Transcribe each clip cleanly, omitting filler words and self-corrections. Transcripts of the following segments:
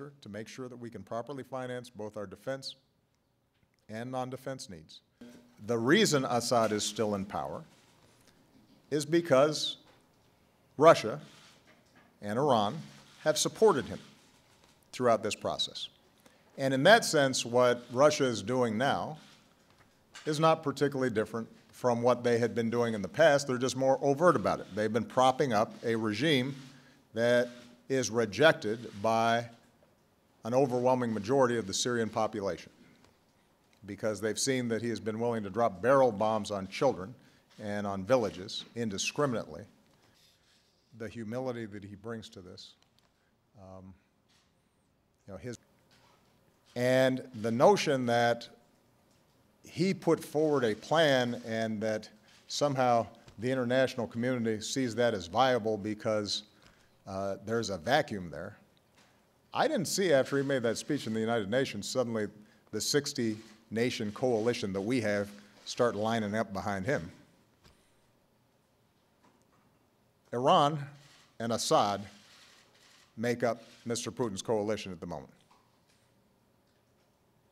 posture to make sure that we can properly finance both our defense and non-defense needs. The reason Assad is still in power is because Russia and Iran have supported him throughout this process. And in that sense, what Russia is doing now is not particularly different from what they had been doing in the past. They're just more overt about it. They've been propping up a regime that is rejected by an overwhelming majority of the Syrian population, because they've seen that he has been willing to drop barrel bombs on children and on villages indiscriminately. The humility that he brings to this, and the notion that he put forward a plan and that somehow the international community sees that as viable because there's a vacuum there. I didn't see, after he made that speech in the United Nations, suddenly the 60-nation coalition that we have start lining up behind him. Iran and Assad make up Mr. Putin's coalition at the moment.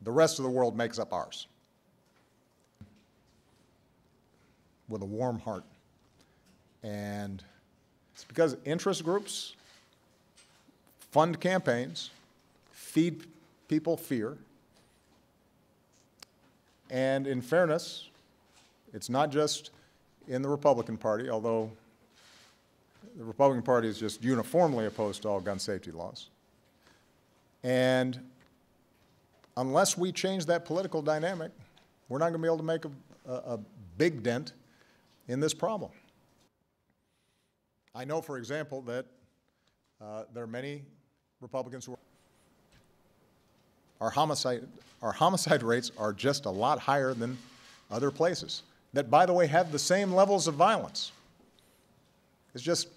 The rest of the world makes up ours. With a warm heart. And it's because interest groups fund campaigns, feed people fear, and in fairness, it's not just in the Republican Party, although the Republican Party is just uniformly opposed to all gun safety laws. And unless we change that political dynamic, we're not going to be able to make a big dent in this problem. I know, for example, that there are many Republicans who our homicide rates are just a lot higher than other places that, by the way, have the same levels of violence. It's just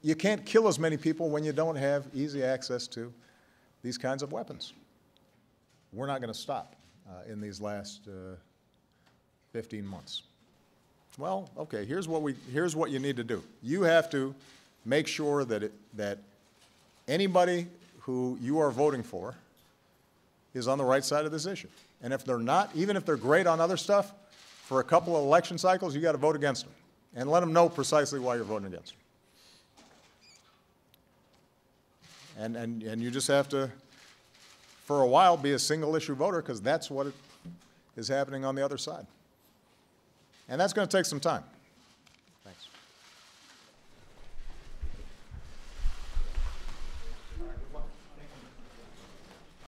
you can't kill as many people when you don't have easy access to these kinds of weapons. We're not going to stop in these last 15 months. Well, okay, here's what you need to do. You have to make sure that, that anybody who you are voting for is on the right side of this issue. And if they're not, even if they're great on other stuff, for a couple of election cycles, you got to vote against them. And let them know precisely why you're voting against them. And you just have to, for a while, be a single-issue voter, because that's what is happening on the other side. And that's going to take some time.